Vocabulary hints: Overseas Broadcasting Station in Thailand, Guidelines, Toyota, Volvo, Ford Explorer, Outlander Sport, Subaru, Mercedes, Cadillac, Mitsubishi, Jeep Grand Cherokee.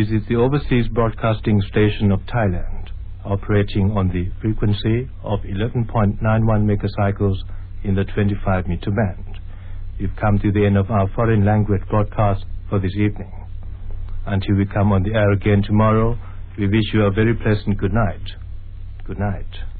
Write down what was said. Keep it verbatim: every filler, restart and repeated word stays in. This is the Overseas Broadcasting Station of Thailand, operating on the frequency of eleven point nine one megacycles in the twenty-five meter band. We've come to the end of our foreign language broadcast for this evening. Until we come on the air again tomorrow, we wish you a very pleasant good night. Good night.